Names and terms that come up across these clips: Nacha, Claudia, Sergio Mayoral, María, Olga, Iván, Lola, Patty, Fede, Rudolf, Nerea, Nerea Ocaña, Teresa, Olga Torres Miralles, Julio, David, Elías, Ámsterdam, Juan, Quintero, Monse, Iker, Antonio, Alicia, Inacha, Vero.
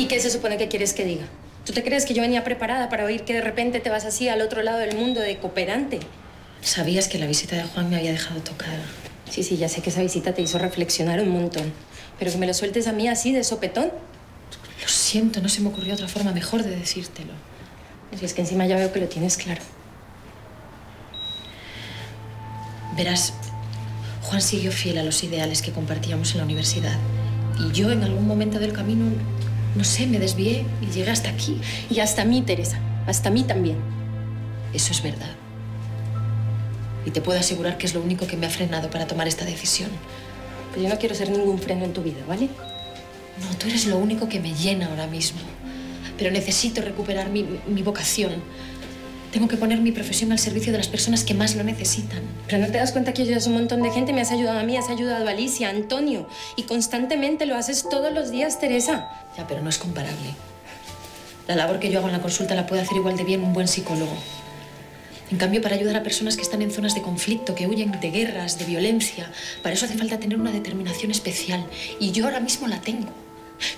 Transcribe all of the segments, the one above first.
¿Y qué se supone que quieres que diga? ¿Tú te crees que yo venía preparada para oír que de repente te vas así al otro lado del mundo de cooperante? Sabías que la visita de Juan me había dejado tocada. Sí, sí, ya sé que esa visita te hizo reflexionar un montón. Pero que me lo sueltes a mí así, de sopetón. Lo siento, no se me ocurrió otra forma mejor de decírtelo. Si es que encima ya veo que lo tienes claro. Verás, Juan siguió fiel a los ideales que compartíamos en la universidad. Y yo en algún momento del camino, no sé, me desvié y llegué hasta aquí. Y hasta mí, Teresa. Hasta mí también. Eso es verdad. Y te puedo asegurar que es lo único que me ha frenado para tomar esta decisión. Pues yo no quiero ser ningún freno en tu vida, ¿vale? No, tú eres lo único que me llena ahora mismo. Pero necesito recuperar mi vocación. Tengo que poner mi profesión al servicio de las personas que más lo necesitan. Pero no te das cuenta que ayudas a un montón de gente. Me has ayudado a mí, has ayudado a Alicia, a Antonio. Y constantemente lo haces todos los días, Teresa. Ya, pero no es comparable. La labor que yo hago en la consulta la puede hacer igual de bien un buen psicólogo. En cambio, para ayudar a personas que están en zonas de conflicto, que huyen de guerras, de violencia, para eso hace falta tener una determinación especial. Y yo ahora mismo la tengo.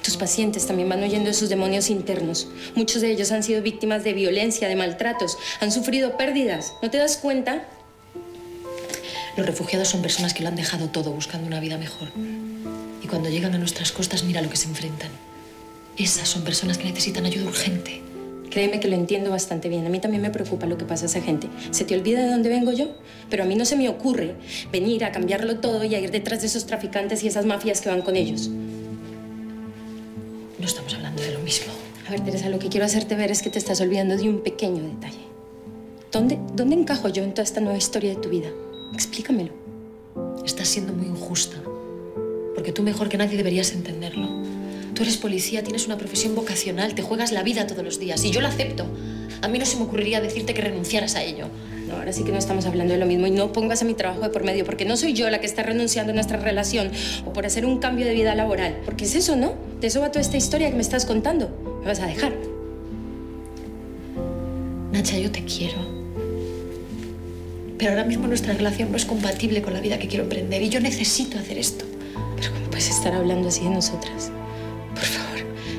Tus pacientes también van huyendo de sus demonios internos. Muchos de ellos han sido víctimas de violencia, de maltratos, han sufrido pérdidas. ¿No te das cuenta? Los refugiados son personas que lo han dejado todo buscando una vida mejor. Y cuando llegan a nuestras costas, mira lo que se enfrentan. Esas son personas que necesitan ayuda urgente. Créeme que lo entiendo bastante bien. A mí también me preocupa lo que pasa a esa gente. ¿Se te olvida de dónde vengo yo? Pero a mí no se me ocurre venir a cambiarlo todo y a ir detrás de esos traficantes y esas mafias que van con ellos. No estamos hablando de lo mismo. A ver, Teresa, lo que quiero hacerte ver es que te estás olvidando de un pequeño detalle. ¿Dónde encajo yo en toda esta nueva historia de tu vida? Explícamelo. Estás siendo muy injusta. Porque tú mejor que nadie deberías entenderlo. Tú eres policía, tienes una profesión vocacional, te juegas la vida todos los días y yo la acepto. A mí no se me ocurriría decirte que renunciaras a ello. No, ahora sí que no estamos hablando de lo mismo y no pongas a mi trabajo de por medio porque no soy yo la que está renunciando a nuestra relación o por hacer un cambio de vida laboral. Porque es eso, ¿no? De eso va toda esta historia que me estás contando. Me vas a dejar. Nacha, yo te quiero. Pero ahora mismo nuestra relación no es compatible con la vida que quiero emprender y yo necesito hacer esto. Pero ¿cómo puedes estar hablando así de nosotras? Por favor,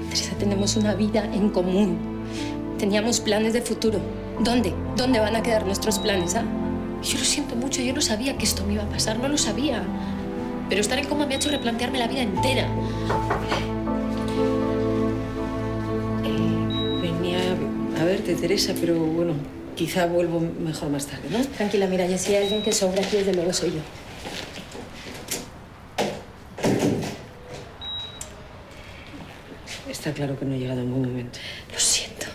Teresa, tenemos una vida en común. Teníamos planes de futuro. ¿Dónde? ¿Dónde van a quedar nuestros planes, ah? Yo lo siento mucho, yo no sabía que esto me iba a pasar, no lo sabía. Pero estar en coma me ha hecho replantearme la vida entera. Venía a verte, Teresa, pero bueno, quizá vuelvo mejor más tarde, ¿no? Tranquila, mira, ya si hay alguien que sobra aquí, desde luego soy yo. Está claro que no he llegado a ningún momento. Lo siento.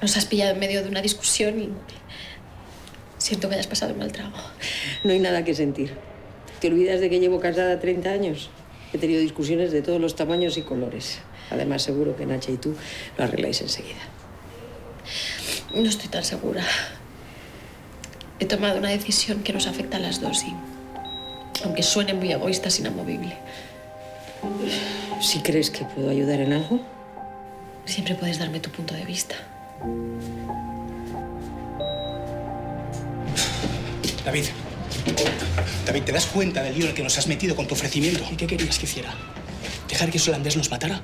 Nos has pillado en medio de una discusión y siento que hayas pasado un mal trago. No hay nada que sentir. ¿Te olvidas de que llevo casada 30 años? He tenido discusiones de todos los tamaños y colores. Además, seguro que Nacha y tú lo arregláis enseguida. No estoy tan segura. He tomado una decisión que nos afecta a las dos y, aunque suene muy egoísta, es inamovible. Si crees que puedo ayudar en algo, siempre puedes darme tu punto de vista. David, ¿te das cuenta del lío en el que nos has metido con tu ofrecimiento? ¿Y qué querías que hiciera? ¿Dejar que ese holandés nos matara?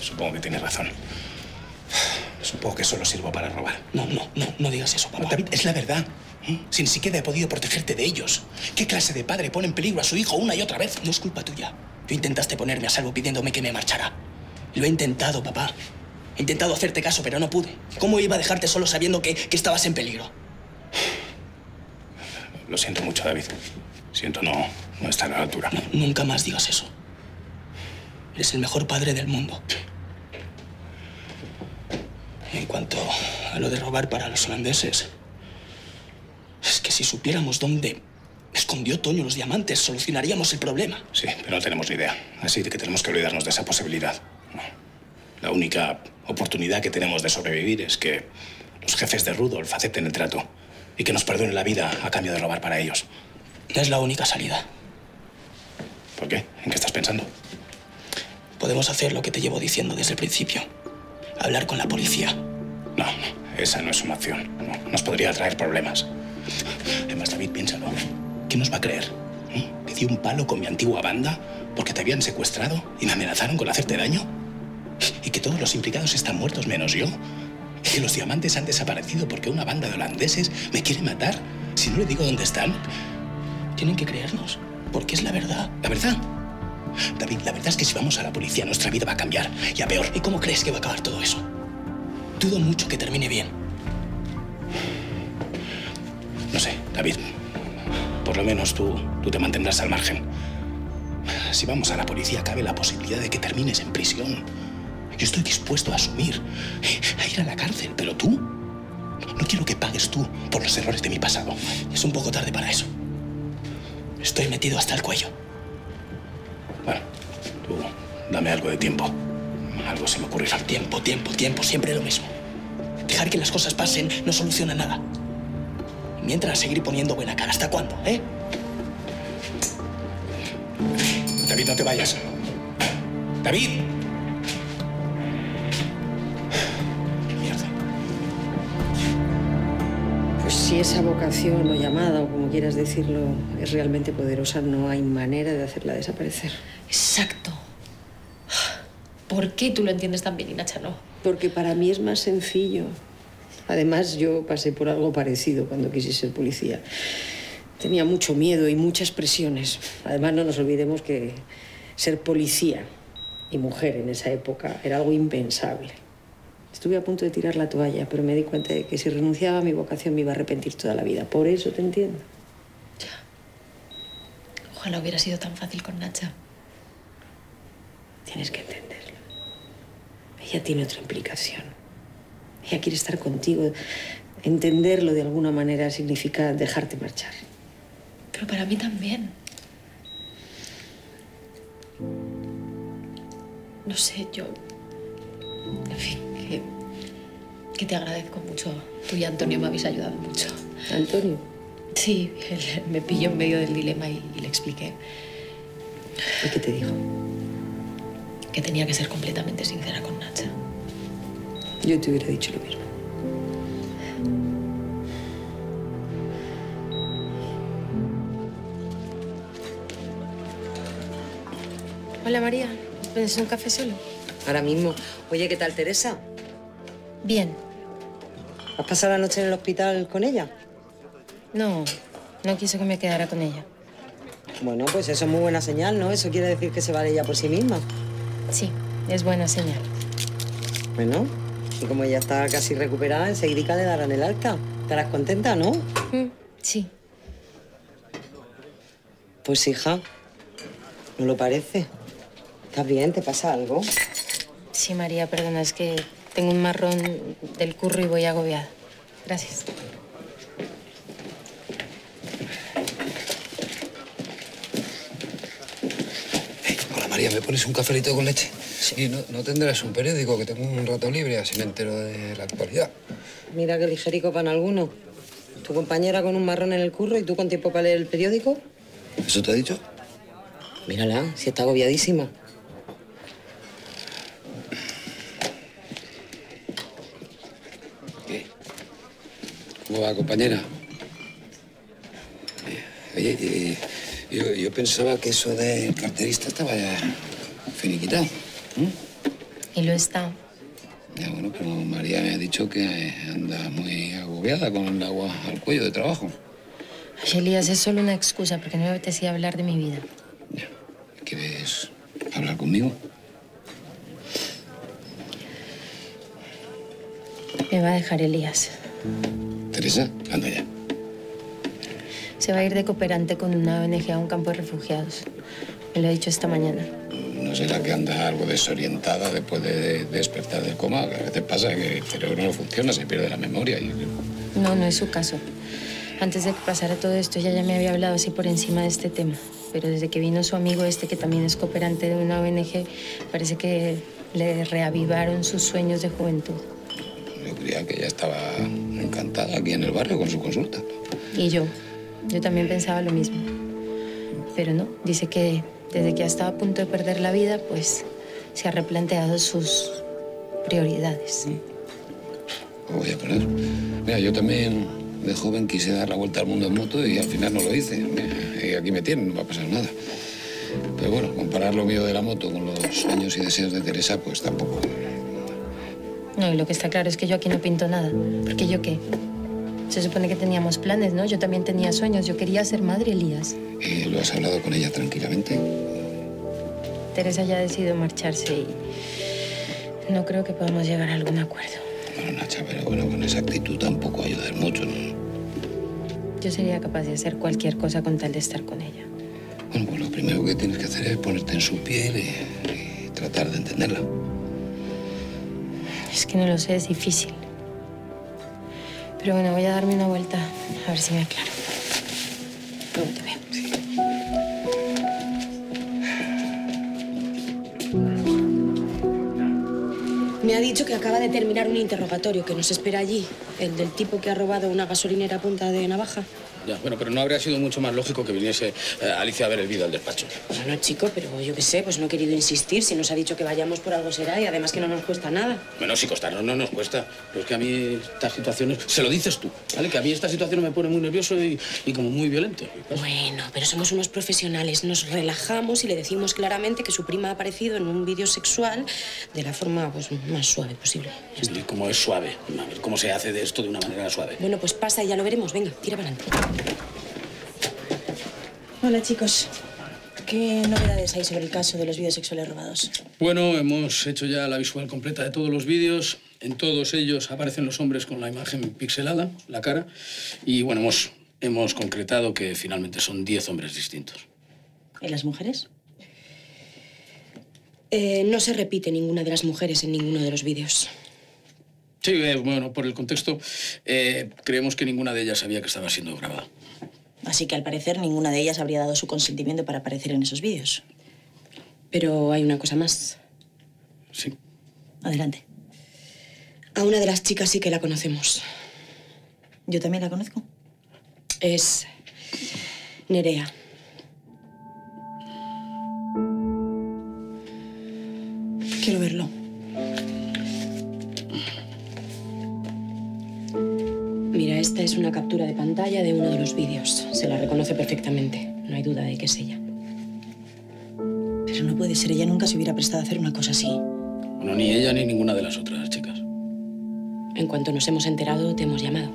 Supongo que tienes razón. Supongo que solo sirvo para robar. No digas eso, papá. No, David, es la verdad. Si ni siquiera he podido protegerte de ellos. ¿Qué clase de padre pone en peligro a su hijo una y otra vez? No es culpa tuya. Tú intentaste ponerme a salvo pidiéndome que me marchara. Lo he intentado, papá. He intentado hacerte caso, pero no pude. ¿Cómo iba a dejarte solo sabiendo que estabas en peligro? Lo siento mucho, David. Siento no estar a la altura. No, nunca más digas eso. Eres el mejor padre del mundo. En cuanto a lo de robar para los holandeses, es que si supiéramos dónde escondió Toño los diamantes, solucionaríamos el problema. Sí, pero no tenemos ni idea. Así que tenemos que olvidarnos de esa posibilidad. No. La única oportunidad que tenemos de sobrevivir es que los jefes de Rudolf acepten el trato y que nos perdonen la vida a cambio de robar para ellos. Es la única salida. ¿Por qué? ¿En qué estás pensando? Podemos hacer lo que te llevo diciendo desde el principio. Hablar con la policía. No, esa no es una opción. No, nos podría traer problemas. Además, David, piénsalo. ¿Quién nos va a creer? ¿Que di un palo con mi antigua banda? porque te habían secuestrado y me amenazaron con hacerte daño. Y que todos los implicados están muertos menos yo. Y que los diamantes han desaparecido porque una banda de holandeses me quiere matar. Si no le digo dónde están, tienen que creernos, porque es la verdad. La verdad. David, la verdad es que si vamos a la policía nuestra vida va a cambiar, y a peor. ¿Y cómo crees que va a acabar todo eso? Dudo mucho que termine bien. No sé, David. Por lo menos tú te mantendrás al margen. Si vamos a la policía, cabe la posibilidad de que termines en prisión. Yo estoy dispuesto a asumir, a ir a la cárcel, pero tú... No quiero que pagues tú por los errores de mi pasado. Es un poco tarde para eso. Estoy metido hasta el cuello. Bueno, tú dame algo de tiempo. Algo se me ocurrirá. Tiempo. Siempre lo mismo. Dejar que las cosas pasen no soluciona nada. Mientras, seguir poniendo buena cara. ¿Hasta cuándo, eh? David, no te vayas. ¡David! Mierda. Pues si esa vocación o llamada, o como quieras decirlo, es realmente poderosa, no hay manera de hacerla desaparecer. Exacto. ¿Por qué tú lo entiendes tan bien, Inacha, no? Porque para mí es más sencillo. Además, yo pasé por algo parecido cuando quise ser policía. Tenía mucho miedo y muchas presiones. Además, no nos olvidemos que ser policía y mujer en esa época era algo impensable. Estuve a punto de tirar la toalla, pero me di cuenta de que si renunciaba a mi vocación me iba a arrepentir toda la vida. Por eso te entiendo. Ya. Ojalá hubiera sido tan fácil con Nacha. Tienes que entenderlo. Ella tiene otra implicación. Ella quiere estar contigo. Entenderlo de alguna manera significa dejarte marchar. Pero para mí también. No sé, yo... En fin, que te agradezco mucho. Tú y Antonio me habéis ayudado mucho. ¿Antonio? Sí, él me pilló en medio del dilema y le expliqué. ¿Y qué te dijo? Que tenía que ser completamente sincera con Nacha. Yo te hubiera dicho lo mismo. Hola, María. ¿Puedes un café solo? Ahora mismo. Oye, ¿qué tal, Teresa? Bien. ¿Has pasado la noche en el hospital con ella? No, no quiso que me quedara con ella. Bueno, pues eso es muy buena señal, ¿no? Eso quiere decir que se vale ella por sí misma. Sí, es buena señal. Bueno, y como ella está casi recuperada, enseguida le darán el alta. Estarás contenta, ¿no? Sí. Pues, hija, ¿no lo parece? ¿Estás bien? ¿Te pasa algo? Sí, María, perdona, es que tengo un marrón del curro y voy agobiada. Gracias. Hey, hola, María, ¿me pones un cafelito con leche? Sí. ¿Y no tendrás un periódico, que tengo un rato libre, así me entero de la actualidad? Mira qué ligerico pan alguno. Tu compañera con un marrón en el curro y tú con tiempo para leer el periódico. ¿Eso te ha dicho? Mírala, si está agobiadísima. ¿Cómo va, compañera? Oye, yo pensaba que eso de carterista estaba ya finiquitado. Y lo está. Ya, bueno, pero María me ha dicho que anda muy agobiada con el agua al cuello de trabajo. Ay, Elías, es solo una excusa porque no me apetecía hablar de mi vida. Ya. ¿Quieres hablar conmigo? Me va a dejar Elías. Teresa, anda ya. Se va a ir de cooperante con una ONG a un campo de refugiados. Me lo ha dicho esta mañana. ¿No será que anda algo desorientada después de despertar del coma? A veces pasa que el cerebro no funciona, se pierde la memoria. No, no es su caso. Antes de que pasara todo esto, ella ya me había hablado así por encima de este tema. Pero desde que vino su amigo este, que también es cooperante de una ONG, parece que le reavivaron sus sueños de juventud. Yo creía que ella estaba encantada aquí en el barrio con su consulta. Y yo también pensaba lo mismo. Pero no, dice que desde que estaba a punto de perder la vida, pues se ha replanteado sus prioridades. Lo voy a poner. Mira, yo también de joven quise dar la vuelta al mundo en moto y al final no lo hice. Y aquí me tienen, no va a pasar nada. Pero bueno, comparar lo mío de la moto con los sueños y deseos de Teresa, pues tampoco... No, y lo que está claro es que yo aquí no pinto nada. ¿Porque yo qué? Se supone que teníamos planes, ¿no? Yo también tenía sueños. Yo quería ser madre, Elías. ¿Y lo has hablado con ella tranquilamente? Teresa ya ha decidido marcharse y... no creo que podamos llegar a algún acuerdo. Bueno, Nacha, pero bueno, con esa actitud tampoco ayudas mucho, ¿no? Yo sería capaz de hacer cualquier cosa con tal de estar con ella. Bueno, pues lo primero que tienes que hacer es ponerte en su piel y tratar de entenderla. Es que no lo sé, es difícil. Pero bueno, voy a darme una vuelta a ver si me aclaro. Luego te veo. Sí. Me ha dicho que acaba de terminar un interrogatorio que nos espera allí. El del tipo que ha robado una gasolinera a punta de navaja. Ya, bueno, pero no habría sido mucho más lógico que viniese Alicia a ver el vídeo al despacho. Bueno, chico, pero yo qué sé, pues no he querido insistir. Si nos ha dicho que vayamos por algo será y además que no nos cuesta nada. Bueno, si costarnos no nos cuesta. Pero es que a mí estas situaciones... Se lo dices tú, ¿vale? Que a mí esta situación me pone muy nervioso y como muy violento. Bueno, pero somos unos profesionales. Nos relajamos y le decimos claramente que su prima ha aparecido en un vídeo sexual de la forma pues, más suave posible. ¿Y cómo es suave? A ver, ¿cómo se hace de esto de una manera suave? Bueno, pues pasa y ya lo veremos. Venga, tira para adelante. Hola, chicos. ¿Qué novedades hay sobre el caso de los vídeos sexuales robados? Bueno, hemos hecho ya la visual completa de todos los vídeos. En todos ellos aparecen los hombres con la imagen pixelada, la cara. Y bueno, hemos concretado que finalmente son 10 hombres distintos. ¿Y las mujeres? No se repite ninguna de las mujeres en ninguno de los vídeos. Sí, bueno, por el contexto, creemos que ninguna de ellas sabía que estaba siendo grabada. Así que, al parecer, ninguna de ellas habría dado su consentimiento para aparecer en esos vídeos. Pero hay una cosa más. Sí. Adelante. A una de las chicas sí que la conocemos. ¿Yo también la conozco? Es Nerea. Quiero verlo. Mira, esta es una captura de pantalla de uno de los vídeos. Se la reconoce perfectamente. No hay duda de que es ella. Pero no puede ser. Ella nunca se hubiera prestado a hacer una cosa así. Bueno, ni ella ni ninguna de las otras chicas. En cuanto nos hemos enterado, te hemos llamado.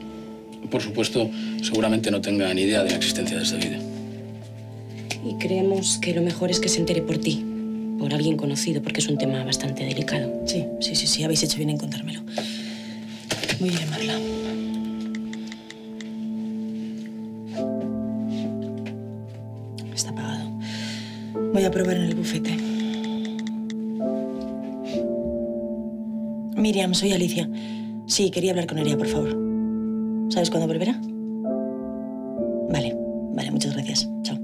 Por supuesto, seguramente no tenga ni idea de la existencia de este vídeo. Y creemos que lo mejor es que se entere por ti, por alguien conocido, porque es un tema bastante delicado. Sí. Habéis hecho bien en contármelo. Voy a llamarla. Voy a probar en el bufete. Miriam, soy Alicia. Sí, quería hablar con Nerea, por favor. ¿Sabes cuándo volverá? Vale, muchas gracias. Chao.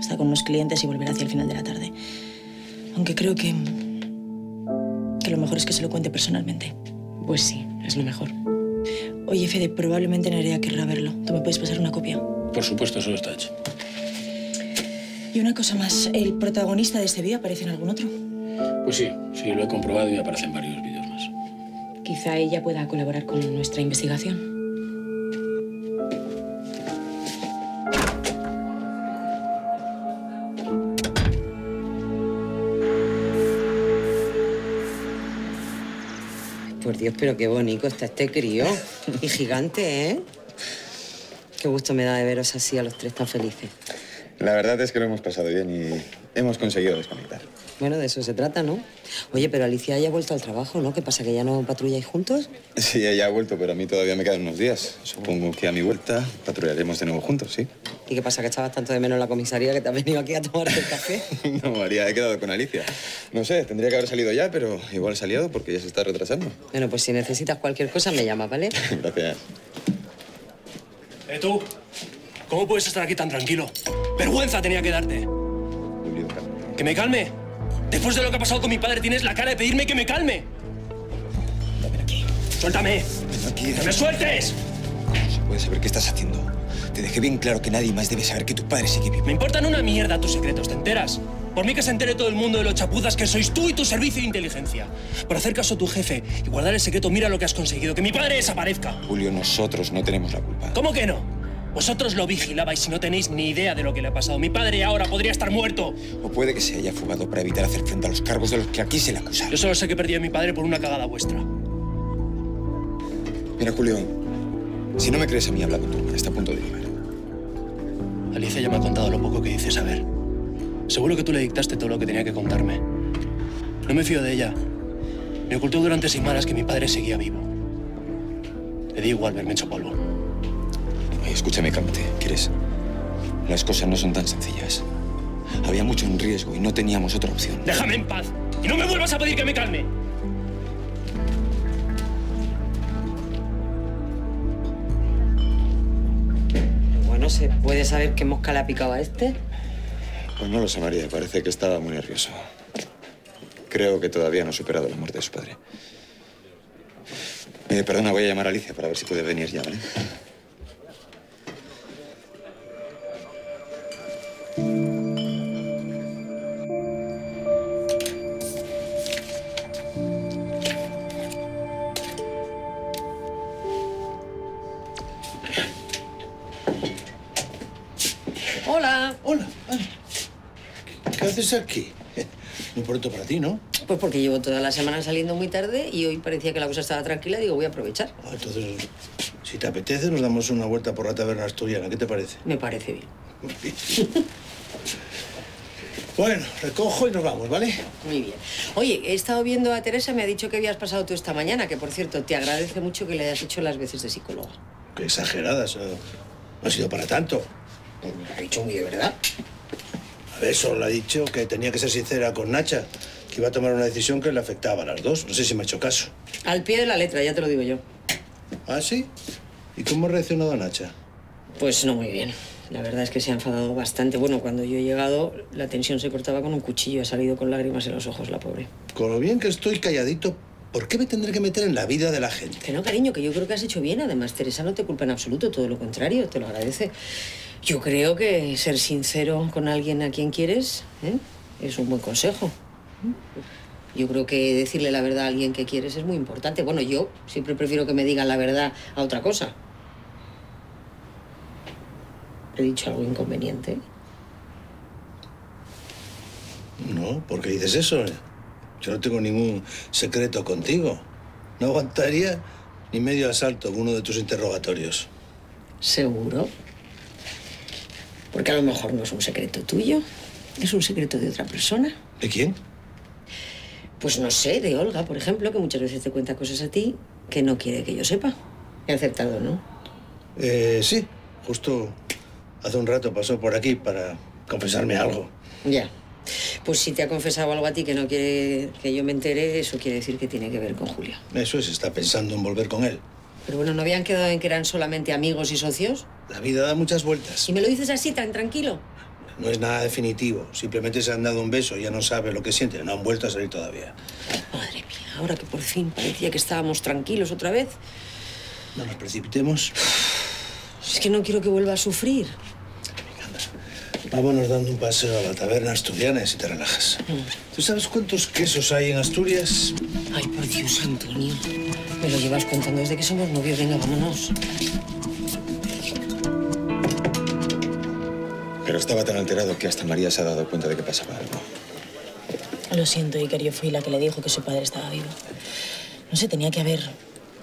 Está con unos clientes y volverá hacia el final de la tarde. Aunque creo que lo mejor es que se lo cuente personalmente. Pues sí, es lo mejor. Oye, Fede, probablemente Nerea querrá verlo. ¿Tú me puedes pasar una copia? Por supuesto, eso está hecho. Y una cosa más, ¿el protagonista de este vídeo aparece en algún otro? Pues sí, lo he comprobado y aparecen varios vídeos más. Quizá ella pueda colaborar con nuestra investigación. Por Dios, pero qué bonito está este crío. Y gigante, ¿eh? Qué gusto me da de veros así a los tres tan felices. La verdad es que lo hemos pasado bien y hemos conseguido desconectar. Bueno, de eso se trata, ¿no? Oye, pero Alicia ya ha vuelto al trabajo, ¿no? ¿Qué pasa, que ya no patrulláis juntos? Sí, ella ha vuelto, pero a mí todavía me quedan unos días. Supongo que a mi vuelta patrullaremos de nuevo juntos, ¿sí? ¿Y qué pasa, que estabas tanto de menos en la comisaría que te has venido aquí a tomarte el café? No, María, he quedado con Alicia. No sé, tendría que haber salido ya, pero igual he salido porque ya se está retrasando. Bueno, pues si necesitas cualquier cosa me llamas, ¿vale? Gracias. ¿Tú? ¿Cómo puedes estar aquí tan tranquilo? ¡Vergüenza tenía que darte! Julio, ¿que me calme? Después de lo que ha pasado con mi padre, tienes la cara de pedirme que me calme. Ven aquí. ¡Suéltame! Ven aquí. ¡Que me sueltes! No se puede saber qué estás haciendo. Te dejé bien claro que nadie más debe saber que tu padre sigue vivo. Me importan una mierda tus secretos, ¿te enteras? Por mí que se entere todo el mundo de los chapuzas que sois tú y tu servicio de inteligencia. Por hacer caso a tu jefe y guardar el secreto, mira lo que has conseguido, que mi padre desaparezca. Julio, nosotros no tenemos la culpa. ¿Cómo que no? Vosotros lo vigilabais y no tenéis ni idea de lo que le ha pasado. Mi padre ahora podría estar muerto. O puede que se haya fugado para evitar hacer frente a los cargos de los que aquí se le acusa. Yo solo sé que perdí a mi padre por una cagada vuestra. Mira, Julio, si no me crees a mí, habla con tu hermana. Está a punto de llegar. Alicia ya me ha contado lo poco que dice saber. Seguro que tú le dictaste todo lo que tenía que contarme. No me fío de ella. Me ocultó durante 6 semanas que mi padre seguía vivo. Le di igual verme hecho polvo. Oye, escúchame, cálmate, ¿quieres? Las cosas no son tan sencillas. Había mucho en riesgo y no teníamos otra opción. ¡Déjame en paz! ¡Y no me vuelvas a pedir que me calme! Bueno, ¿se puede saber qué mosca le ha picado a este? Pues no lo sé, María. Parece que estaba muy nervioso. Creo que todavía no ha superado la muerte de su padre. Perdona, voy a llamar a Alicia para ver si puede venir ya, ¿vale? Hola. Hola. ¿Qué haces aquí? Muy pronto para ti, ¿no? Pues porque llevo toda la semana saliendo muy tarde y hoy parecía que la cosa estaba tranquila. Digo, voy a aprovechar. Ah, entonces, si te apetece, nos damos una vuelta por la taberna asturiana. ¿Qué te parece? Me parece bien. Bueno, recojo y nos vamos, ¿vale? Muy bien. Oye, he estado viendo a Teresa. Me ha dicho que habías pasado tú esta mañana. Que, por cierto, te agradece mucho que le hayas hecho las veces de psicóloga. Qué exageradas. No ha sido para tanto. Pues me lo ha dicho muy de verdad. A ver, solo le ha dicho que tenía que ser sincera con Nacha. Que iba a tomar una decisión que le afectaba a las dos. No sé si me ha hecho caso. Al pie de la letra, ya te lo digo yo. ¿Ah, sí? ¿Y cómo ha reaccionado Nacha? Pues no muy bien. La verdad es que se ha enfadado bastante. Bueno, cuando yo he llegado, la tensión se cortaba con un cuchillo. Ha salido con lágrimas en los ojos, la pobre. Con lo bien que estoy calladito, ¿por qué me tendré que meter en la vida de la gente? Que no, cariño, que yo creo que has hecho bien. Además, Teresa no te culpa en absoluto. Todo lo contrario, te lo agradece. Yo creo que ser sincero con alguien a quien quieres, ¿eh?, es un buen consejo. Yo creo que decirle la verdad a alguien que quieres es muy importante. Bueno, yo siempre prefiero que me digan la verdad a otra cosa. ¿He dicho algo inconveniente? No, ¿por qué dices eso? Yo no tengo ningún secreto contigo. No aguantaría ni medio asalto con uno de tus interrogatorios. ¿Seguro? Porque a lo mejor no es un secreto tuyo. Es un secreto de otra persona. ¿De quién? Pues no sé, de Olga, por ejemplo, que muchas veces te cuenta cosas a ti que no quiere que yo sepa. He acertado, ¿no? Sí. Justo hace un rato pasó por aquí para confesarme algo. Ya. Pues si te ha confesado algo a ti que no quiere que yo me entere, eso quiere decir que tiene que ver con Julio. Eso es, está pensando en volver con él. Pero bueno, ¿no habían quedado en que eran solamente amigos y socios? La vida da muchas vueltas. ¿Y me lo dices así, tan tranquilo? No es nada definitivo. Simplemente se han dado un beso y ya no sabe lo que siente. No han vuelto a salir todavía. Madre mía, ahora que por fin parecía que estábamos tranquilos otra vez. No nos precipitemos. Es que no quiero que vuelva a sufrir. Venga, anda. Vámonos dando un paseo a la taberna asturiana y si te relajas. ¿Tú sabes cuántos quesos hay en Asturias? Ay, por Dios, Antonio. Me lo llevas contando desde que somos novios. Venga, vámonos. Pero estaba tan alterado que hasta María se ha dado cuenta de que pasaba algo. Lo siento, Iker, yo fui la que le dijo que su padre estaba vivo. No sé, tenía que haber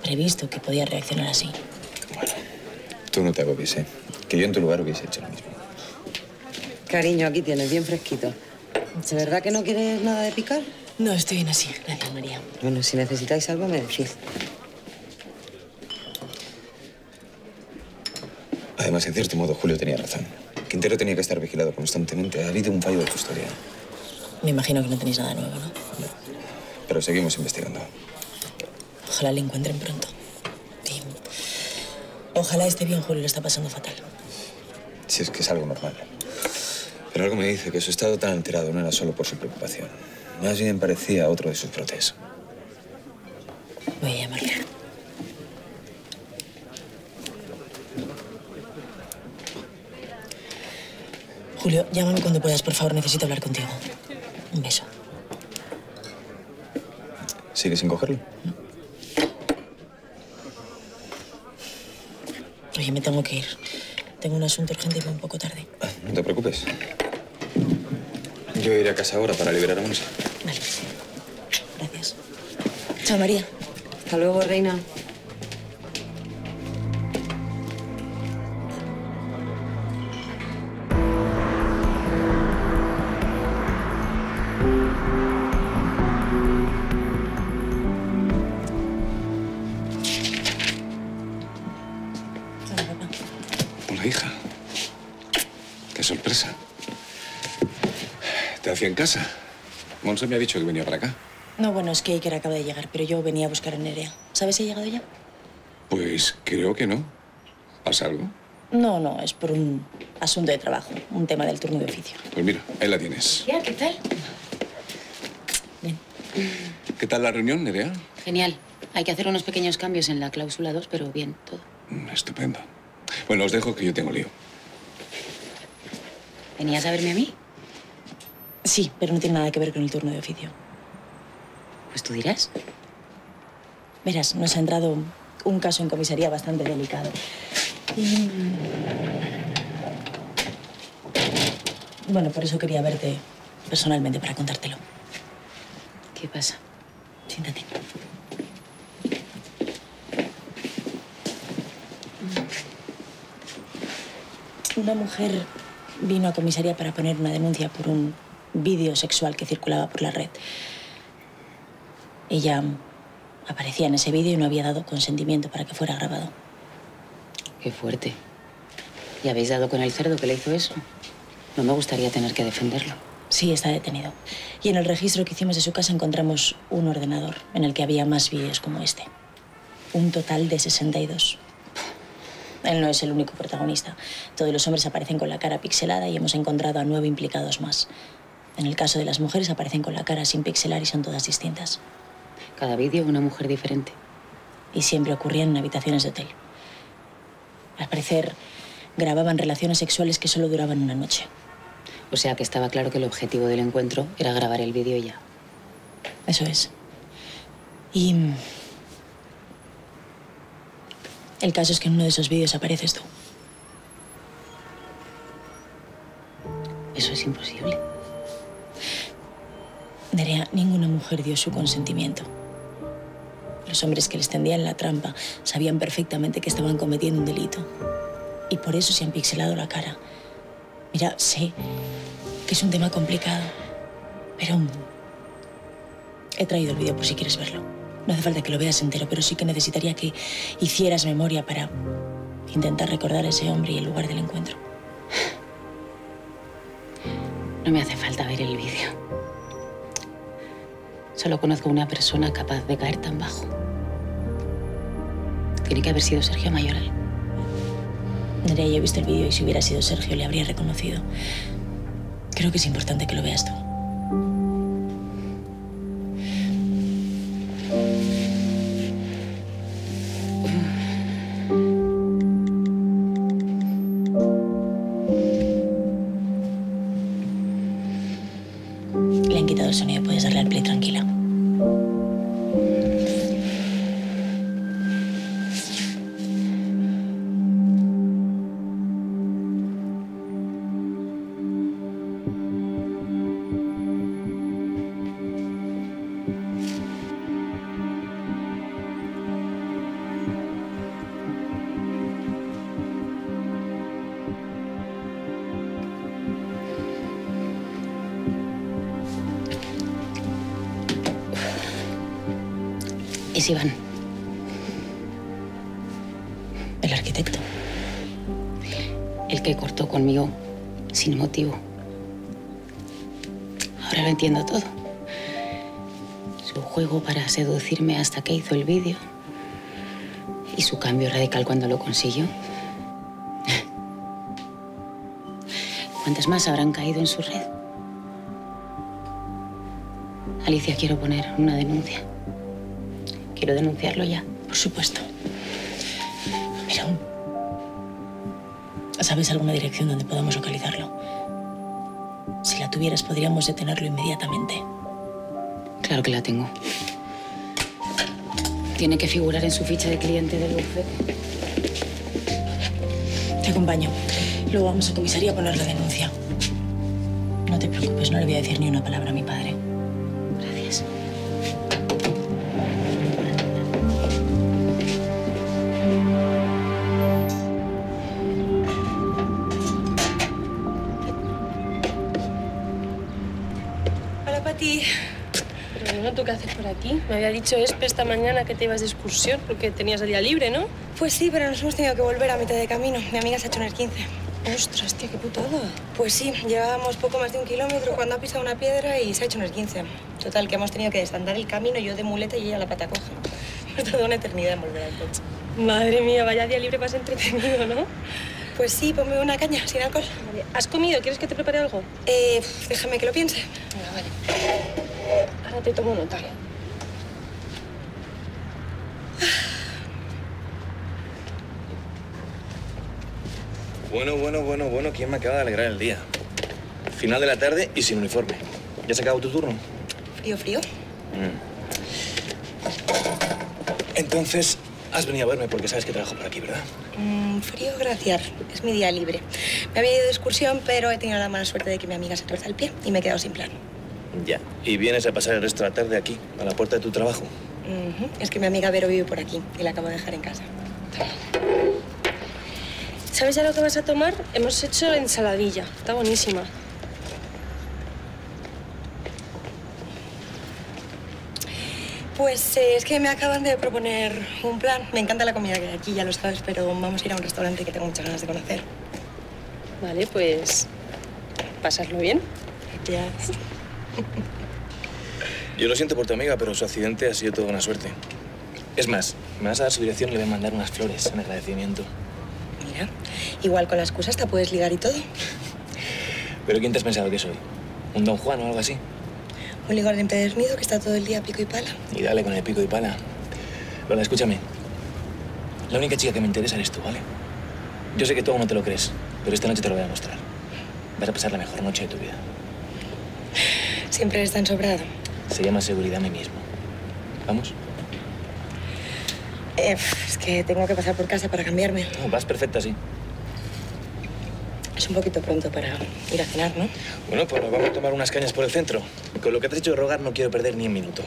previsto que podía reaccionar así. Bueno, tú no te agobies, ¿eh? Que yo en tu lugar hubiese hecho lo mismo. Cariño, aquí tienes, bien fresquito. ¿De verdad que no quieres nada de picar? No, estoy bien así. Gracias, María. Bueno, si necesitáis algo, me decís. Además, en cierto modo, Julio tenía razón. Quintero tenía que estar vigilado constantemente. Ha habido un fallo de custodia. Me imagino que no tenéis nada nuevo, ¿no? No. Pero seguimos investigando. Ojalá le encuentren pronto. Y ojalá esté bien, Julio, lo está pasando fatal. Si es que es algo normal. Pero algo me dice que su estado tan alterado no era solo por su preocupación. Más bien parecía otro de sus brotes. Voy a llamarle. Julio, llámame cuando puedas, por favor. Necesito hablar contigo. Un beso. ¿Sigues sin cogerlo? Oye, me tengo que ir. Tengo un asunto urgente y voy un poco tarde. Ah, no te preocupes. Yo iré a casa ahora para liberar a Monse. Vale. Gracias. Chao, María. Hasta luego, reina. ¿En casa? Monse me ha dicho que venía para acá. No, bueno, es que Iker acaba de llegar, pero yo venía a buscar a Nerea. ¿Sabes si ha llegado ya? Pues creo que no. ¿Pasa algo? No, no, es por un asunto de trabajo, un tema del turno de oficio. Pues mira, ahí la tienes. ¿Qué tal? Bien. ¿Qué tal la reunión, Nerea? Genial. Hay que hacer unos pequeños cambios en la cláusula 2, pero bien, todo. Estupendo. Bueno, os dejo que yo tengo lío. ¿Venías a verme a mí? Sí, pero no tiene nada que ver con el turno de oficio. Pues tú dirás. Verás, nos ha entrado un caso en comisaría bastante delicado. Y... bueno, por eso quería verte personalmente, para contártelo. ¿Qué pasa? Siéntate. Una mujer vino a comisaría para poner una denuncia por un vídeo sexual que circulaba por la red. Ella aparecía en ese vídeo y no había dado consentimiento para que fuera grabado. Qué fuerte. ¿Y habéis dado con el cerdo que le hizo eso? No me gustaría tener que defenderlo. Sí, está detenido. Y en el registro que hicimos de su casa encontramos un ordenador en el que había más vídeos como este. Un total de 62. Él no es el único protagonista. Todos los hombres aparecen con la cara pixelada y hemos encontrado a 9 implicados más. En el caso de las mujeres, aparecen con la cara sin pixelar y son todas distintas. Cada vídeo una mujer diferente. Y siempre ocurrían en habitaciones de hotel. Al parecer, grababan relaciones sexuales que solo duraban una noche. O sea que estaba claro que el objetivo del encuentro era grabar el vídeo ya. Eso es. Y... el caso es que en uno de esos vídeos apareces tú. Eso es imposible. Nerea, ninguna mujer dio su consentimiento. Los hombres que les tendían la trampa sabían perfectamente que estaban cometiendo un delito. Y por eso se han pixelado la cara. Mira, sé que es un tema complicado, pero he traído el vídeo por si quieres verlo. No hace falta que lo veas entero, pero sí que necesitaría que hicieras memoria para intentar recordar a ese hombre y el lugar del encuentro. No me hace falta ver el vídeo. Solo conozco a una persona capaz de caer tan bajo. Tiene que haber sido Sergio Mayoral. Nerea, yo he visto el vídeo y si hubiera sido Sergio le habría reconocido. Creo que es importante que lo veas tú. Es Iván. El arquitecto. El que cortó conmigo sin motivo. Ahora lo entiendo todo. Su juego para seducirme hasta que hizo el vídeo. Y su cambio radical cuando lo consiguió. ¿Cuántas más habrán caído en su red? Alicia, quiero poner una denuncia. Quiero denunciarlo ya. Por supuesto. Mira, ¿sabes alguna dirección donde podamos localizarlo? Si la tuvieras, podríamos detenerlo inmediatamente. Claro que la tengo. Tiene que figurar en su ficha de cliente del bufete. Te acompaño. Luego vamos a comisaría a poner la denuncia. No te preocupes, no le voy a decir ni una palabra a mi padre. Gracias. Hola, Patty. Pero bueno, ¿tú qué haces por aquí? Me había dicho Espe esta mañana que te ibas de excursión porque tenías el día libre, ¿no? Pues sí, pero nos hemos tenido que volver a mitad de camino. Mi amiga se ha hecho en el 15. ¡Ostras, tía, qué putada! Pues sí, llevábamos poco más de un kilómetro cuando ha pisado una piedra y se ha hecho en el 15. Total, que hemos tenido que desandar el camino, yo de muleta y ella la pata coja. Hemos tardado una eternidad en volver al coche. Madre mía, vaya día libre más entretenido, ¿no? Pues sí, ponme una caña, sin alcohol. Vale. ¿Has comido? ¿Quieres que te prepare algo? Déjame que lo piense. No, vale. Ahora te tomo nota. Bueno, bueno, bueno, bueno, ¿quién me acaba de alegrar el día? Final de la tarde y sin uniforme. ¿Ya se acabó tu turno? Frío, frío. Entonces, has venido a verme porque sabes que trabajo por aquí, ¿verdad? Frío, gracias. Es mi día libre. Me había ido de excursión, pero he tenido la mala suerte de que mi amiga se tuerza el pie y me he quedado sin plan. Ya. ¿Y vienes a pasar el resto de la tarde aquí, a la puerta de tu trabajo? Es que mi amiga Vero vive por aquí y la acabo de dejar en casa. ¿Sabes ya lo que vas a tomar? Hemos hecho ensaladilla. Está buenísima. Pues es que me acaban de proponer un plan. Me encanta la comida que hay aquí, ya lo sabes, pero vamos a ir a un restaurante que tengo muchas ganas de conocer. Vale, pues... pasarlo bien. Gracias. Yo lo siento por tu amiga, pero su accidente ha sido toda una suerte. Es más, me vas a dar su dirección y le voy a mandar unas flores en agradecimiento. Mira, igual con la excusa hasta puedes ligar y todo. ¿Pero quién te has pensado que soy? ¿Un don Juan o algo así? Un ligón empedernido que está todo el día pico y pala. Y dale con el pico y pala. Lola, escúchame. La única chica que me interesa eres tú, ¿vale? Yo sé que tú aún no te lo crees, pero esta noche te lo voy a mostrar. Vas a pasar la mejor noche de tu vida. Siempre eres tan sobrado. Se llama seguridad a mí mismo. ¿Vamos? Es que tengo que pasar por casa para cambiarme. No, vas perfecta, sí. Es un poquito pronto para ir a cenar, ¿no? Bueno, pues nos vamos a tomar unas cañas por el centro. Con lo que te has hecho de rogar no quiero perder ni un minuto.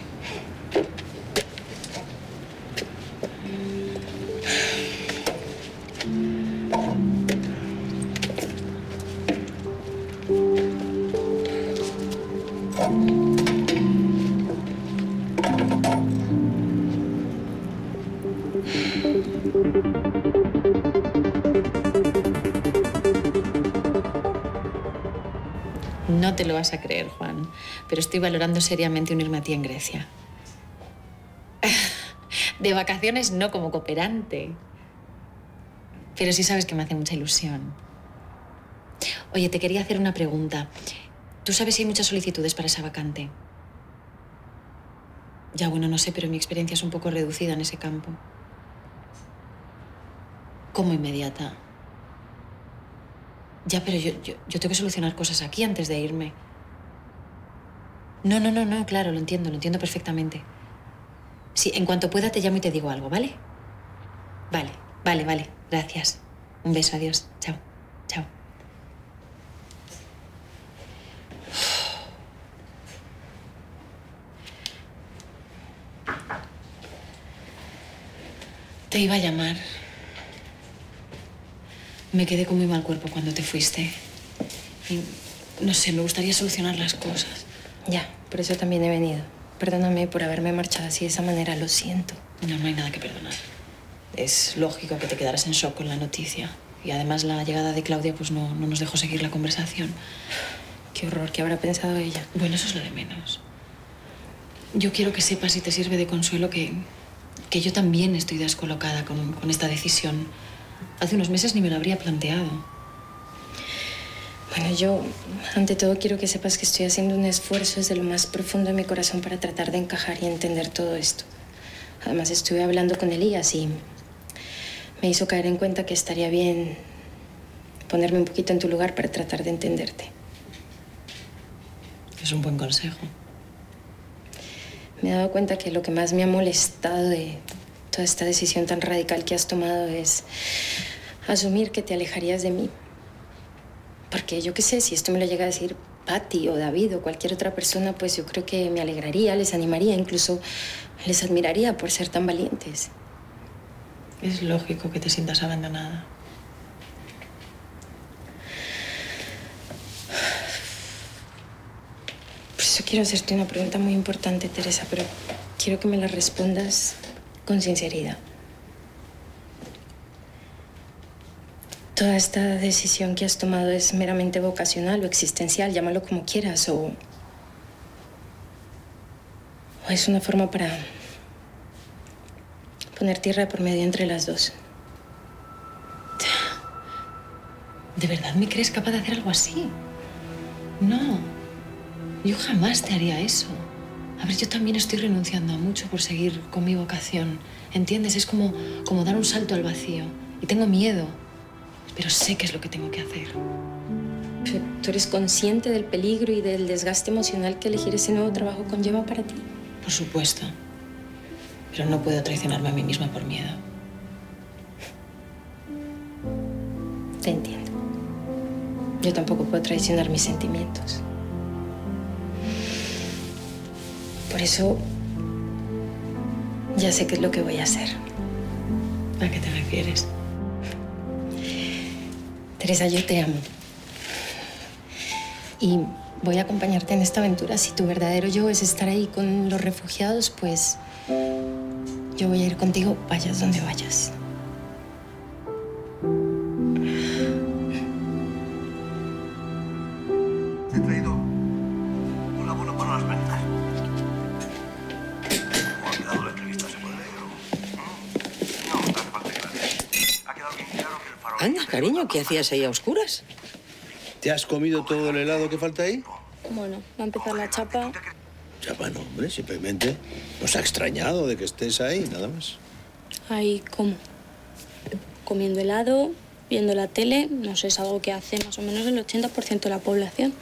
No te lo vas a creer, Juan, pero estoy valorando seriamente unirme a ti en Grecia. De vacaciones no como cooperante. Pero sí sabes que me hace mucha ilusión. Oye, te quería hacer una pregunta. ¿Tú sabes si hay muchas solicitudes para esa vacante? Ya, bueno, no sé, pero mi experiencia es un poco reducida en ese campo. ¿Cómo inmediata? Ya, pero yo tengo que solucionar cosas aquí antes de irme. No, claro, lo entiendo perfectamente. Sí, en cuanto pueda te llamo y te digo algo, ¿vale? Vale, gracias. Un beso, adiós, chao. Te iba a llamar. Me quedé con muy mal cuerpo cuando te fuiste. Y, no sé, me gustaría solucionar las cosas. Ya, por eso también he venido. Perdóname por haberme marchado así de esa manera, lo siento. No, no hay nada que perdonar. Es lógico que te quedaras en shock con la noticia. Y además la llegada de Claudia pues no nos dejó seguir la conversación. Qué horror, ¿qué habrá pensado ella? Bueno, eso es lo de menos. Yo quiero que sepas, si te sirve de consuelo, que yo también estoy descolocada con esta decisión. Hace unos meses ni me lo habría planteado. Bueno, yo, ante todo, quiero que sepas que estoy haciendo un esfuerzo desde lo más profundo de mi corazón para tratar de encajar y entender todo esto. Además, estuve hablando con Elías y me hizo caer en cuenta que estaría bien ponerme un poquito en tu lugar para tratar de entenderte. Es un buen consejo. Me he dado cuenta que lo que más me ha molestado de toda esta decisión tan radical que has tomado es asumir que te alejarías de mí. Porque yo qué sé, si esto me lo llega a decir Patty o David o cualquier otra persona, pues yo creo que me alegraría, les animaría, incluso les admiraría por ser tan valientes. Es lógico que te sientas abandonada. Por eso quiero hacerte una pregunta muy importante, Teresa, pero quiero que me la respondas con sinceridad. ¿Toda esta decisión que has tomado es meramente vocacional o existencial? Llámalo como quieras, o es una forma para poner tierra por medio entre las dos. ¿De verdad me crees capaz de hacer algo así? No, yo jamás te haría eso. A ver, yo también estoy renunciando a mucho por seguir con mi vocación, ¿entiendes? Es como dar un salto al vacío y tengo miedo. Pero sé qué es lo que tengo que hacer. Pero tú eres consciente del peligro y del desgaste emocional que elegir ese nuevo trabajo conlleva para ti. Por supuesto. Pero no puedo traicionarme a mí misma por miedo. Te entiendo. Yo tampoco puedo traicionar mis sentimientos. Por eso ya sé qué es lo que voy a hacer. ¿A qué te refieres? Teresa, yo te amo. Y voy a acompañarte en esta aventura. Si tu verdadero yo es estar ahí con los refugiados, pues yo voy a ir contigo, vayas donde vayas. Te he traído un abono para las ventas. ¿Cómo ha quedado la entrevista? ¿Se puede leer? No, no hace falta que la leas. Ha quedado bien claro que el farol... Anda, cariño, ¿qué hacías ahí a oscuras? ¿Te has comido todo el helado que falta ahí? Bueno, va a empezar la chapa... Chapa no, hombre, simplemente nos ha extrañado de que estés ahí, nada más. Ahí, ¿cómo? Comiendo helado, viendo la tele, no sé, es algo que hace más o menos el 80% de la población.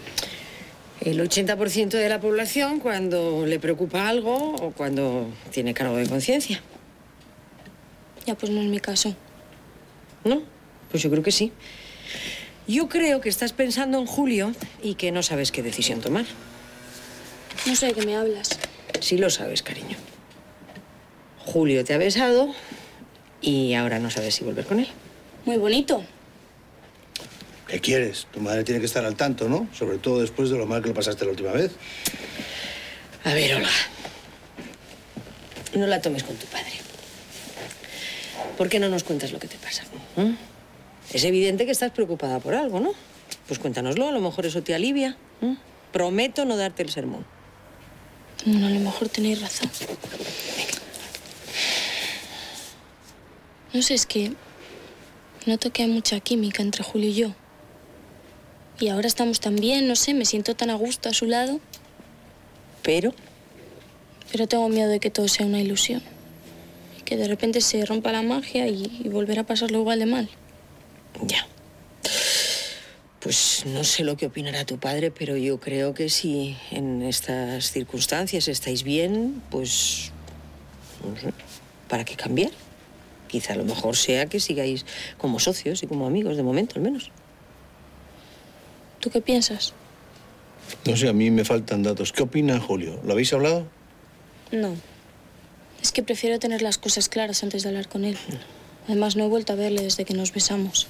El 80% de la población cuando le preocupa algo o cuando tiene cargo de conciencia. Ya, pues no es mi caso. ¿No? Pues yo creo que sí. Yo creo que estás pensando en Julio y que no sabes qué decisión tomar. No sé de qué me hablas. Sí lo sabes, cariño. Julio te ha besado y ahora no sabes si volver con él. Muy bonito. ¿Qué quieres? Tu madre tiene que estar al tanto, ¿no? Sobre todo después de lo mal que lo pasaste la última vez. A ver, Olga. No la tomes con tu padre. ¿Por qué no nos cuentas lo que te pasa? ¿Eh? Es evidente que estás preocupada por algo, ¿no? Pues cuéntanoslo, a lo mejor eso te alivia. ¿Eh? Prometo no darte el sermón. Bueno, a lo mejor tenéis razón. Venga. No sé, es que noto que hay mucha química entre Julio y yo. Y ahora estamos tan bien, no sé, me siento tan a gusto a su lado. ¿Pero? Pero tengo miedo de que todo sea una ilusión. Y que de repente se rompa la magia y volver a pasarlo igual de mal. Ya. Pues no sé lo que opinará tu padre, pero yo creo que si en estas circunstancias estáis bien, pues... no sé, ¿para qué cambiar? Quizá lo mejor sea que sigáis como socios y como amigos, de momento al menos. ¿Tú qué piensas? No sé, a mí me faltan datos. ¿Qué opina Julio? ¿Lo habéis hablado? No. Es que prefiero tener las cosas claras antes de hablar con él. Además, no he vuelto a verle desde que nos besamos.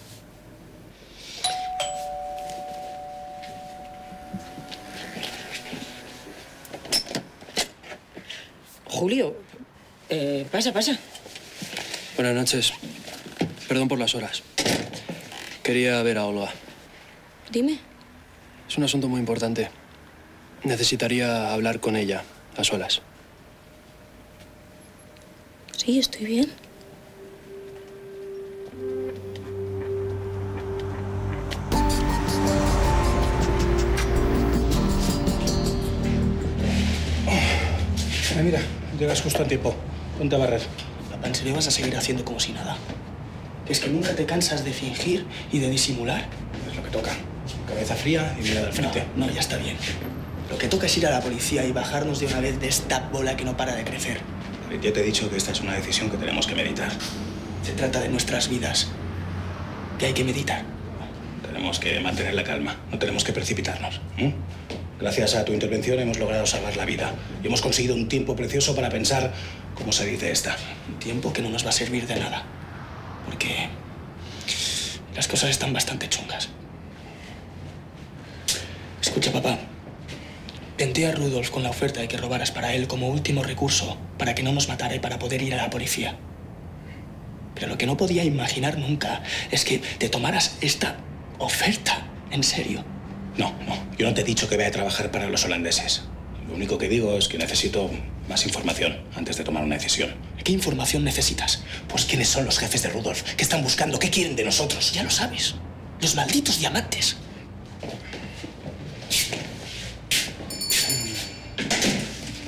Julio, pasa, pasa. Buenas noches. Perdón por las horas. Quería ver a Olga. Dime. Es un asunto muy importante. Necesitaría hablar con ella, a solas. Sí, estoy bien. Mira, llegas justo a tiempo. Ponte a barrer. Papá, ¿en serio vas a seguir haciendo como si nada? ¿Es que nunca te cansas de fingir y de disimular? Es lo que toca. Cabeza fría y mirada al frente. No, ya está bien. Lo que toca es ir a la policía y bajarnos de una vez de esta bola que no para de crecer. David, yo te he dicho que esta es una decisión que tenemos que meditar. Se trata de nuestras vidas. que hay que meditar. Tenemos que mantener la calma, no tenemos que precipitarnos. Gracias a tu intervención hemos logrado salvar la vida y hemos conseguido un tiempo precioso para pensar cómo se dice esta. Un tiempo que no nos va a servir de nada, porque las cosas están bastante chungas. Escucha, papá. Tenté a Rudolf con la oferta de que robaras para él como último recurso, para que no nos matara y para poder ir a la policía. Pero lo que no podía imaginar nunca es que te tomaras esta oferta. ¿En serio? No. Yo no te he dicho que vaya a trabajar para los holandeses. Lo único que digo es que necesito más información antes de tomar una decisión. ¿Qué información necesitas? Pues quiénes son los jefes de Rudolf, qué están buscando, qué quieren de nosotros. Ya lo sabes. Los malditos diamantes.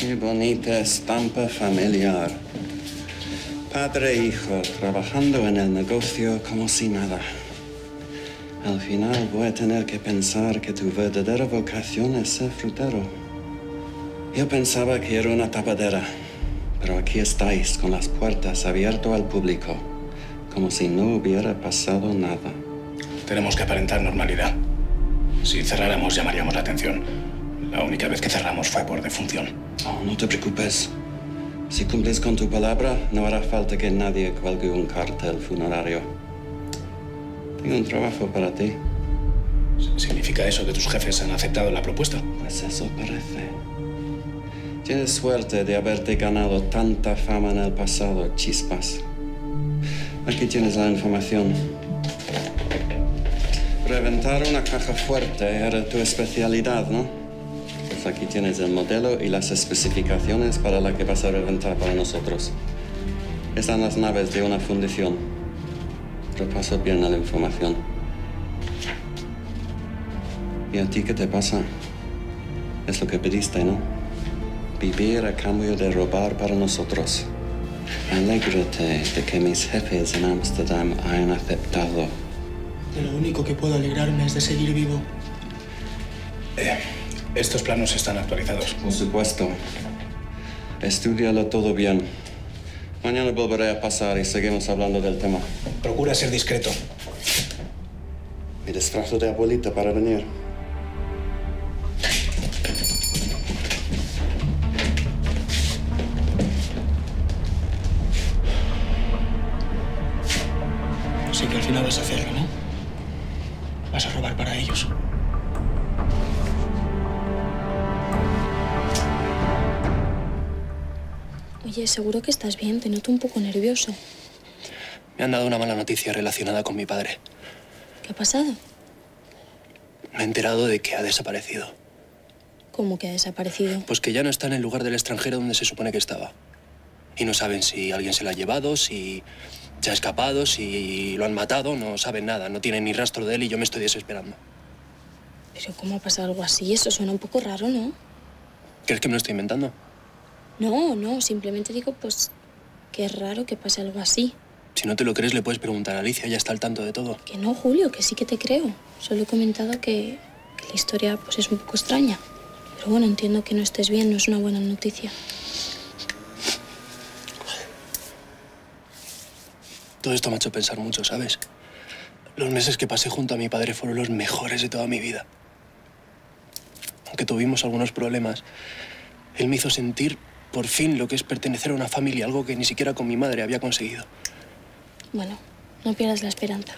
Qué bonita estampa familiar. Padre e hijo, trabajando en el negocio como si nada. Al final voy a tener que pensar que tu verdadera vocación es ser frutero. Yo pensaba que era una tapadera, pero aquí estáis con las puertas abiertas al público, como si no hubiera pasado nada. Tenemos que aparentar normalidad. Si cerráramos, llamaríamos la atención. La única vez que cerramos fue por defunción. Oh, no te preocupes. Si cumples con tu palabra, no hará falta que nadie cuelgue un cartel funerario. Tengo un trabajo para ti. ¿Significa eso que tus jefes han aceptado la propuesta? Pues eso parece. Tienes suerte de haberte ganado tanta fama en el pasado, chispas. Aquí tienes la información. Reventar una caja fuerte era tu especialidad, ¿no? Aquí tienes el modelo y las especificaciones para la que vas a reventar para nosotros. Están las naves de una fundición. Repaso bien la información. ¿Y a ti qué te pasa? Es lo que pediste, ¿no? Vivir a cambio de robar para nosotros. Alégrate de que mis jefes en Ámsterdam hayan aceptado. De lo único que puedo alegrarme es de seguir vivo. ¿Estos planos están actualizados? Por supuesto. Estúdialo todo bien. Mañana volveré a pasar y seguimos hablando del tema. Procura ser discreto. Me disfrazo de abuelita para venir. Así que al final vas a hacerlo, ¿no? Vas a robar para ellos. Oye, seguro que estás bien. Te noto un poco nervioso. Me han dado una mala noticia relacionada con mi padre. ¿Qué ha pasado? Me he enterado de que ha desaparecido. ¿Cómo que ha desaparecido? Pues que ya no está en el lugar del extranjero donde se supone que estaba. Y no saben si alguien se la ha llevado, si se ha escapado, si lo han matado. No saben nada. No tienen ni rastro de él y yo me estoy desesperando. Pero ¿cómo ha pasado algo así? Eso suena un poco raro, ¿no? ¿Crees que me lo estoy inventando? No, simplemente digo, pues, que es raro que pase algo así. Si no te lo crees, le puedes preguntar a Alicia, ella está al tanto de todo. Que no, Julio, que sí que te creo. Solo he comentado que la historia, pues, es un poco extraña. Pero bueno, entiendo que no estés bien, no es una buena noticia. Todo esto me ha hecho pensar mucho, ¿sabes? Los meses que pasé junto a mi padre fueron los mejores de toda mi vida. Aunque tuvimos algunos problemas, él me hizo sentir por fin lo que es pertenecer a una familia, algo que ni siquiera con mi madre había conseguido. Bueno, no pierdas la esperanza.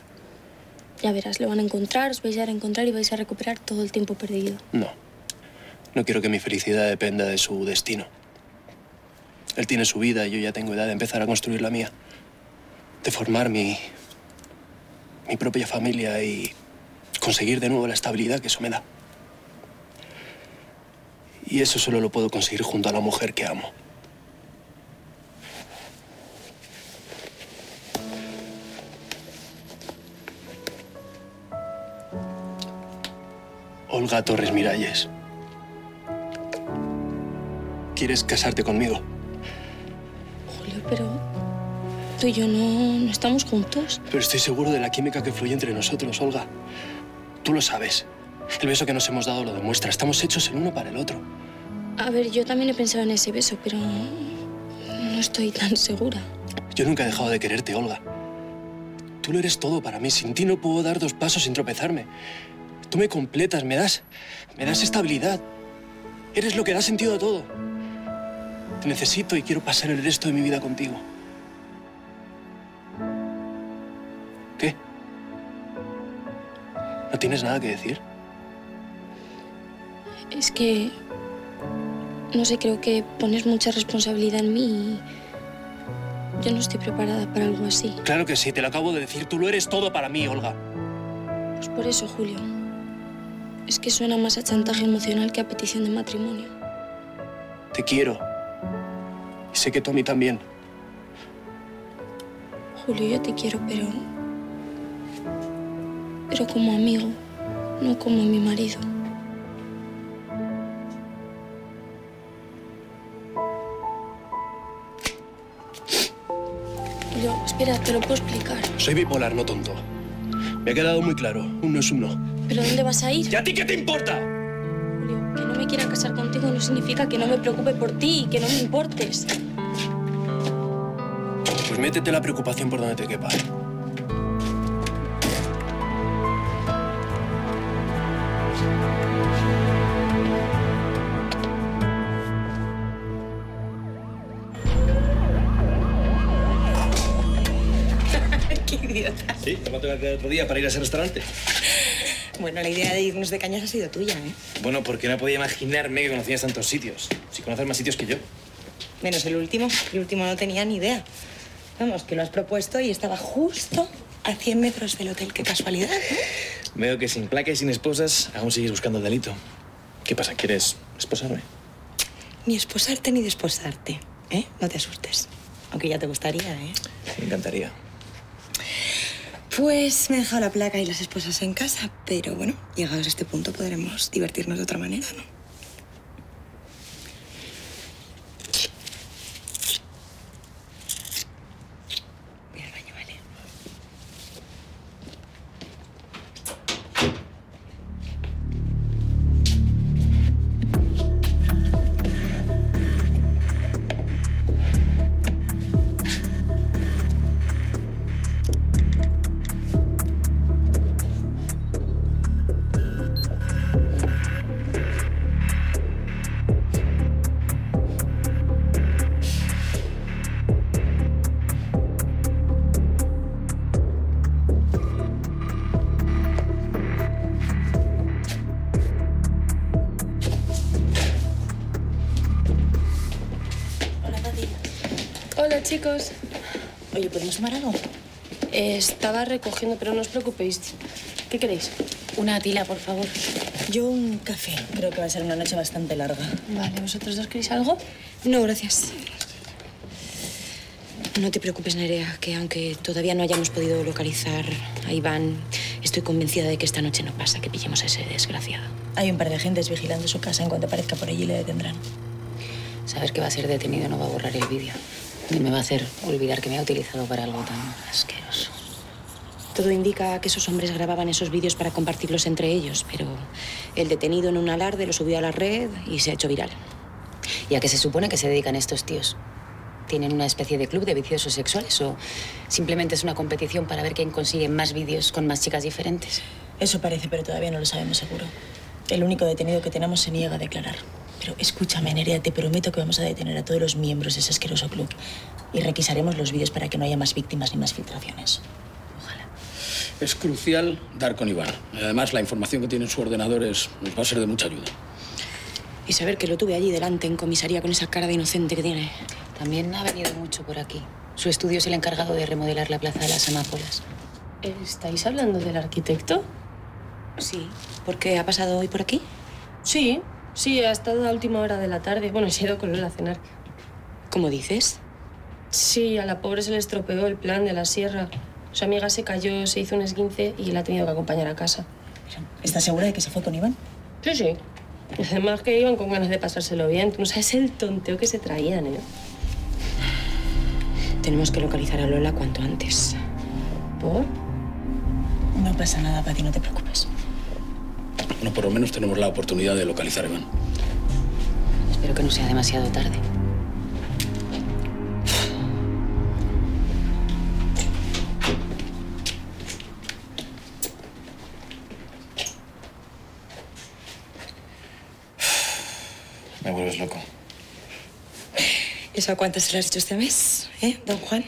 Ya verás, lo van a encontrar, os vais a encontrar y vais a recuperar todo el tiempo perdido. No quiero que mi felicidad dependa de su destino. Él tiene su vida y yo ya tengo edad de empezar a construir la mía. De formar mi propia familia y conseguir de nuevo la estabilidad que eso me da. Y eso solo lo puedo conseguir junto a la mujer que amo. Olga Torres Miralles. ¿Quieres casarte conmigo? Julio, pero tú y yo no estamos juntos. Pero estoy seguro de la química que fluye entre nosotros, Olga. Tú lo sabes. El beso que nos hemos dado lo demuestra. Estamos hechos el uno para el otro. A ver, yo también he pensado en ese beso, pero no estoy tan segura. Yo nunca he dejado de quererte, Olga. tú lo eres todo para mí. Sin ti no puedo dar dos pasos sin tropezarme. Tú me completas, me das estabilidad. Eres lo que da sentido a todo. Te necesito y quiero pasar el resto de mi vida contigo. ¿Qué? ¿No tienes nada que decir? Es que... no sé, creo que pones mucha responsabilidad en mí y... yo no estoy preparada para algo así. Claro que sí, te lo acabo de decir. Tú lo eres todo para mí, Olga. Pues por eso, Julio. Es que suena más a chantaje emocional que a petición de matrimonio. Te quiero. Y sé que tú a mí también. Julio, yo te quiero, pero como amigo, no como mi marido. Julio, espera, te lo puedo explicar. Soy bipolar, no tonto. Me ha quedado muy claro. Un no es un no. ¿Pero dónde vas a ir? ¿Y a ti qué te importa? Julio, que no me quiera casar contigo no significa que no me preocupe por ti y que no me importes. Pues métete la preocupación por donde te quepa. ¡Qué idiota! Sí, te mato la cara otro día para ir a ese restaurante. Bueno, la idea de irnos de cañas ha sido tuya, ¿eh? Bueno, porque no podía imaginarme que conocías tantos sitios. Si conoces más sitios que yo. Menos el último. El último no tenía ni idea. Vamos, que lo has propuesto y estaba justo a 100 metros del hotel. ¡Qué casualidad! ¿No? Veo que sin placa y sin esposas aún sigues buscando el delito. ¿Qué pasa? ¿Quieres esposarme? Ni esposarte ni desposarte, ¿eh? No te asustes. Aunque ya te gustaría, ¿eh? Me encantaría. Pues me he dejado la placa y las esposas en casa, pero bueno, llegados a este punto podremos divertirnos de otra manera, ¿no? Voy al baño, chicos. Oye, ¿podemos tomar algo? Estaba recogiendo, pero no os preocupéis. ¿Qué queréis? Una tila, por favor. Yo un café. Creo que va a ser una noche bastante larga. Vale, ¿vosotros dos queréis algo? No, gracias. No te preocupes, Nerea, que aunque todavía no hayamos podido localizar a Iván, estoy convencida de que esta noche no pasa, que pillemos a ese desgraciado. Hay un par de gentes vigilando su casa. En cuanto aparezca por allí, le detendrán. Saber que va a ser detenido no va a borrar el vídeo. Ni me va a hacer olvidar que me ha utilizado para algo tan asqueroso. Todo indica que esos hombres grababan esos vídeos para compartirlos entre ellos, pero el detenido en un alarde lo subió a la red y se ha hecho viral. ¿Y a qué se supone que se dedican estos tíos? ¿Tienen una especie de club de viciosos sexuales o simplemente es una competición para ver quién consigue más vídeos con más chicas diferentes? Eso parece, pero todavía no lo sabemos seguro. El único detenido que tenemos se niega a declarar. Pero escúchame, Nerea, te prometo que vamos a detener a todos los miembros de ese asqueroso club y requisaremos los vídeos para que no haya más víctimas ni más filtraciones. Ojalá. Es crucial dar con Iván. Además, la información que tiene en su ordenador nos va a ser de mucha ayuda. Y saber que lo tuve allí delante, en comisaría, con esa cara de inocente que tiene. También ha venido mucho por aquí. Su estudio es el encargado de remodelar la Plaza de las Amápolas. ¿Estáis hablando del arquitecto? Sí. ¿Por qué ha pasado hoy por aquí? Sí. Sí, ha estado a última hora de la tarde. Bueno, se ha ido con Lola a cenar. ¿Cómo dices? Sí, a la pobre se le estropeó el plan de la sierra. Su amiga se cayó, se hizo un esguince y la ha tenido que acompañar a casa. ¿Estás segura de que se fue con Iván? Sí, sí. Además que iban con ganas de pasárselo bien. Tú no sabes el tonteo que se traían, ¿eh? Tenemos que localizar a Lola cuanto antes. ¿Por? No pasa nada, Patty, no te preocupes. Bueno, por lo menos tenemos la oportunidad de localizar a Iván. Espero que no sea demasiado tarde. Me vuelves loco. ¿Eso a cuántas se lo has dicho este mes, don Juan?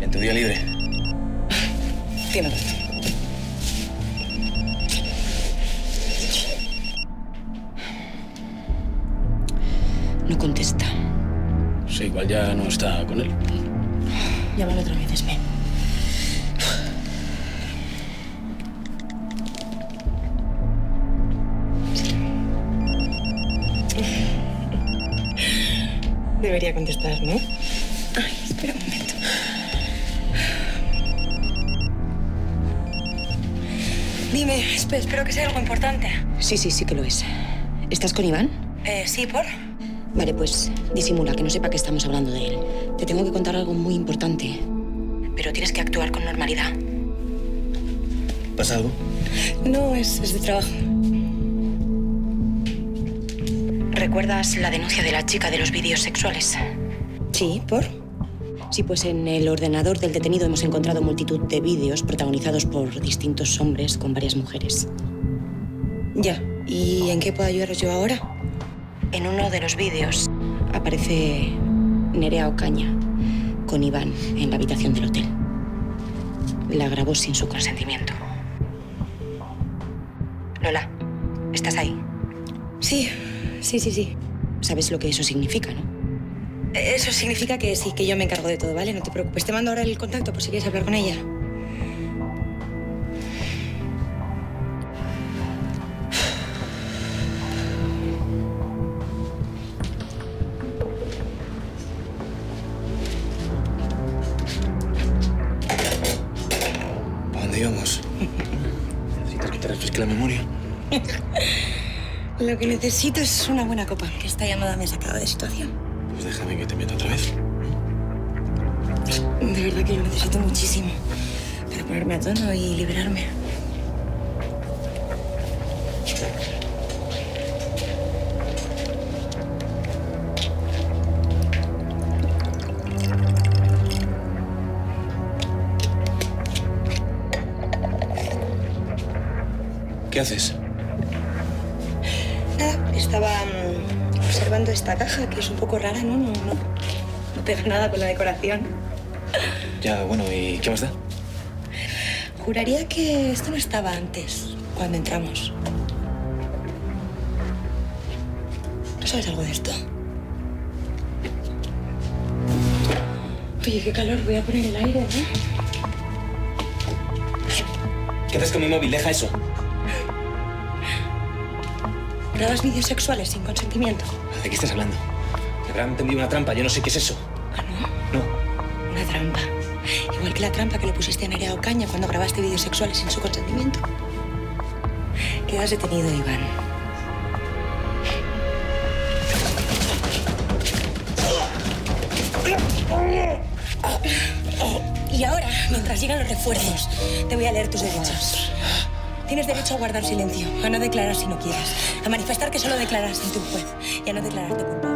¿En tu día libre? Tiene razón. No contesta. Sí, igual ya no está con él. Llámalo otra vez, Esme. Debería contestar, ¿no? Ay, espera un momento. Dime, espero que sea algo importante. Sí, sí, sí que lo es. ¿Estás con Iván? Sí, ¿por? Vale, pues disimula, que no sepa que estamos hablando de él. Te tengo que contar algo muy importante. Pero tienes que actuar con normalidad. ¿Pasa algo? No, es de trabajo. ¿Recuerdas la denuncia de la chica de los vídeos sexuales? Sí, ¿por? Sí, pues en el ordenador del detenido hemos encontrado multitud de vídeos protagonizados por distintos hombres con varias mujeres. Ya. ¿Y en qué puedo ayudaros yo ahora? En uno de los vídeos aparece Nerea Ocaña con Iván en la habitación del hotel. La grabó sin su consentimiento. Lola, ¿estás ahí? Sí, sí, sí, sí. ¿Sabes lo que eso significa, no? Eso significa que sí, que yo me encargo de todo, ¿vale? No te preocupes. Te mando ahora el contacto por si quieres hablar con ella. ¿Para dónde íbamos? ¿Necesitas que te refresque la memoria? Lo que necesito es una buena copa, que esta llamada me ha sacado de situación. Pues déjame que te meta otra vez. De verdad que lo necesito muchísimo para ponerme a tono y liberarme. ¿Qué haces? Nada, estaba... observando esta caja, que es un poco rara, ¿no? No pega nada con la decoración. Ya, bueno, ¿y qué más da? Juraría que esto no estaba antes, cuando entramos. ¿Tú sabes algo de esto? Oye, qué calor, voy a poner el aire, ¿no? ¿Qué haces con mi móvil? Deja eso. ¿Grabas vídeos sexuales sin consentimiento? ¿De qué estás hablando? Me habrán tendido una trampa, yo no sé qué es eso. ¿Ah, no? No. Una trampa. Igual que la trampa que le pusiste a Nerea Ocaña cuando grabaste vídeos sexuales sin su consentimiento. Quedas detenido, Iván. Y ahora, mientras llegan los refuerzos, te voy a leer tus derechos. Tienes derecho a guardar silencio, a no declarar si no quieres, a manifestar que solo declaras ante un juez y a no declararte culpable.